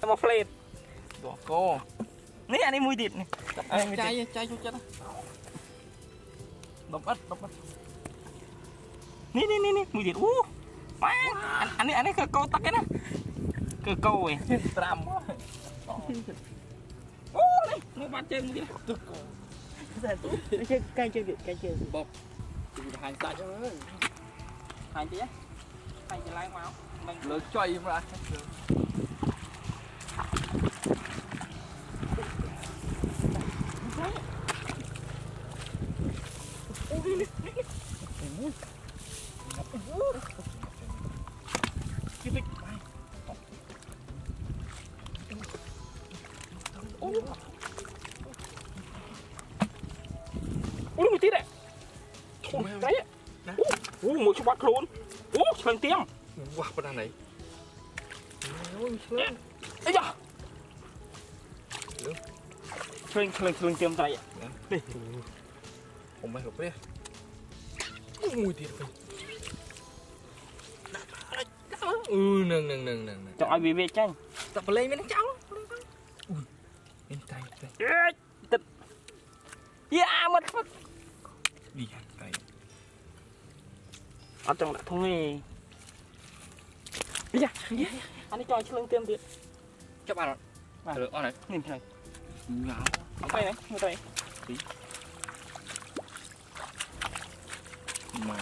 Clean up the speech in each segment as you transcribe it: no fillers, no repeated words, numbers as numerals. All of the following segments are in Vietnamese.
Một plate của cô nè anh em mùi thịt này chai chai chút chất độc ất nè mùi thịt anh ấy cơ câu tắc cái nè cơ câu rồi tram quá đây nó bắt chơi mùi thịt nó chơi cây chơi bọc hành sạch rồi hành tí á hành thì lai máu mình lỡ chơi mà Ui một tí đấy. Đấy ạ. Ui một chút bắt luôn. Ui lần tiêm. Ui bắt đàn này. Ê da. Lần tiêm tay ạ. Đi. Không phải hợp đấy. Ui mùi tiệt vậy. Ừ nâng. Cho ai bị vết chanh. Tập lên mới nó trắng. Ui. Bên tay. Tịch. Dạ mất. Đi ăn tay. Ở trong đã thông này. Dạ. Anh ấy cho chiếc lưng tiêm tiệt. Cho bà rồi. Bà được con này. Nhìn thế này. Ngáo. Ông tay này. Ngồi tay. Tí. Mà.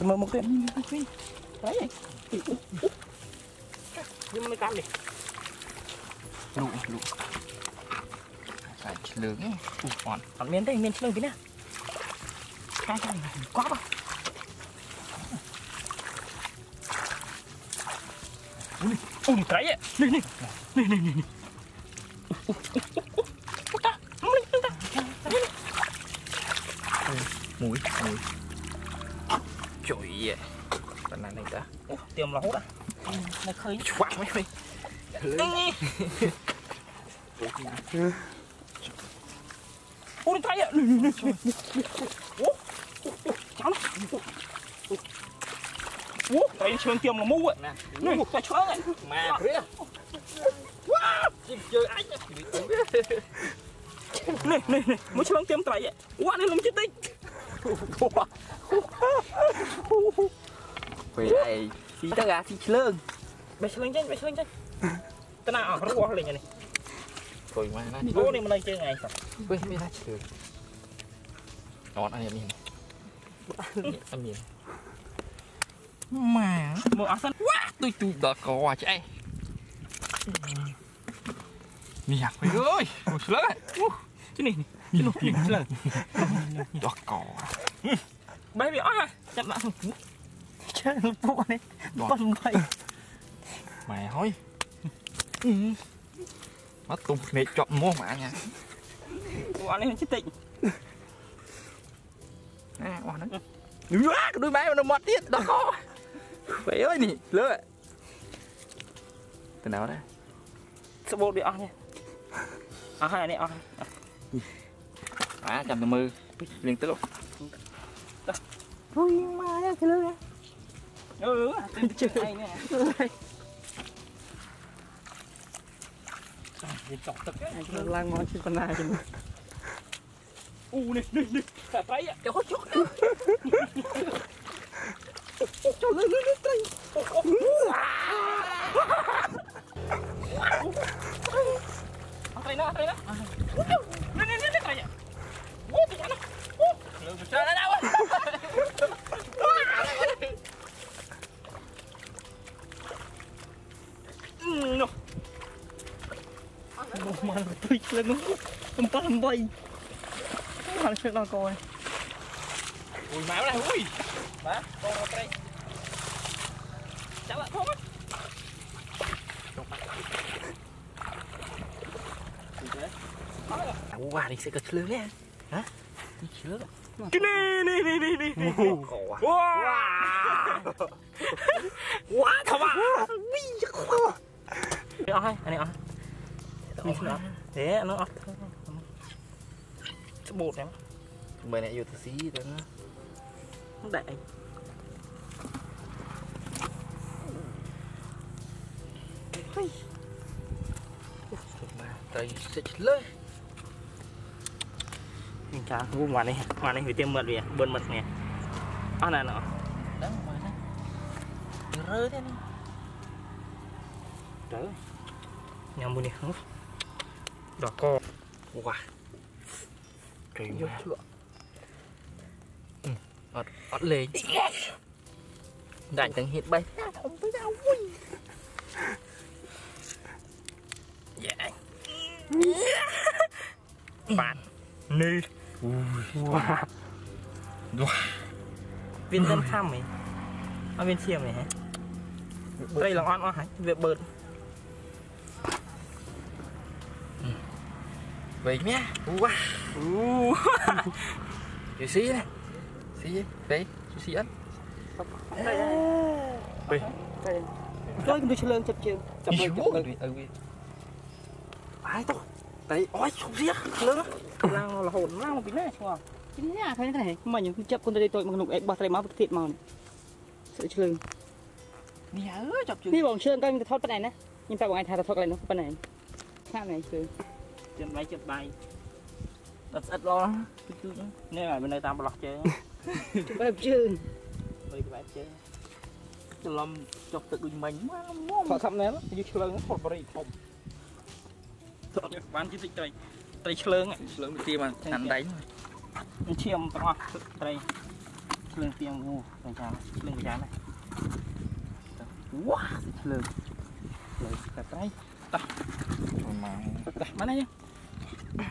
Mở một cái. Đấy. Nhưng mới cam đi. Lụ. Cái lớn ấy. Còn miếng đây, miếng lớn tí nè. Cái này quá bà. Ui, trái ấy. Này. Mũi. Trời ơi. Bạn này ta. Ủa, tiêm là hút á. Nó khơi. Quạt mấy đi. Ủa đi tay ạ. Cháu nó. Ủa, tay sơn tiêm là mũ ạ. Nó một tay chớn ạ. Mà thế à. Chịu chơi anh á. Này. Mũi chớn tiêm tay ạ. Ủa, nó chết tích. Về đây xí tất cả xí lương. Bé lương chanh. Tao nào nó quá lên này. Thôi mà nó. Bố này mà lên chơi ngày. Ui, mày ra chơi. Ngon ăn nhìn. Ăn nhìn. Mà, mưa áo xanh quá, tôi đợt cò chứ ai. Nhạc mày ơi, một lớn ấy. Chứ này. Nhìn lợn. Đọt cò. Bé bị ói rồi. Chặt bạn thôi. Chết lúc bố này. Bông vậy. Mày hối. Má tung này chọn mua mã nha. Bọn này chết tịnh. À, bọn nó. Đôi máy mà nó mọt tiết. Đọt cò. Bé ơi nè. Lợn. Từ nào đây. Sợ bố bị ói nha. À hai này ói. Á cầm từ mư liền tới luôn. Ui ma cái lưỡi nè. Này nè. Đi chọc tức cái lan ngon trên con này cho. U nè. Phải phải á, cho hốt chút. Cho lưỡi tay. Tay nó. Nè tay. Ôi tụi nó. Lưỡi của cha nó đau quá. No. มันติดเลยมึงลำบากมันเชือกนอนก่อนอุ้ยมาอะไรอุ้ยมาโก้ไปจับละโก้มั้ยโอ้ว่าดิเสกกระชือเนี่ยฮะนี่เชือกนี่ว้าว้าทำไมวิ่งจะเอาให้อันนี้เอานี่คืออะไรเอ๊ะน้องอ๊อฟจะบูดยังเบอร์เนี่ยอยู่ที่ซีตัวนั้นมันแดงเฮ้ยมาเตยเสร็จเลยนี่จ้าวุ้นวันนี้หิวเต็มหมดเลยเบิร์นหมดเนี่ยอันนั้นเหรอแล้วมาเนี่ยเรื่อยเนี่ยเรื่อยยำบุญเนี่ยดอกก็ว้าเก่งมากอดเลยได้ตั้งเห็ดใบปานนี่ว้าวเป็นต้นข้ามไหมเอาเป็นเชี่ยมไหมฮะไปลองอ้อนอ้อนหายเว็บเบิร์ดvậy nhé, uá, chú xí này, xí đấy, chú xí ăn, đây, tôi cũng chơi lơn chập chờn, chập lơn, ai to, đấy, ôi không biết, lơn, làng là hồn, làng bị nè, chính nhá, thấy thế này, mà những chập con đây tôi mà nục ép bát này má bực thiệt mà, sợi chơi lơn, nhớ chập chờn, đi bỏng chơi lơn, các anh thợ thoát bên này nè, nhìn ta bỏng ai thà thợ thoát cái này nó bên này, thang này chơi chật bay đặt ít lo nên là bên đây tam lọt chơi bếp chưng bếp chơi cho lâm chọc tự mình quá thọ thắm nè nó như chơi nó thọ bơi thọ bán chỉ thích chơi chơi chơi tiêm mà ăn đánh chiêm to chơi chơi tiêm ngu chơi này quá chơi cả tay tao mà này cái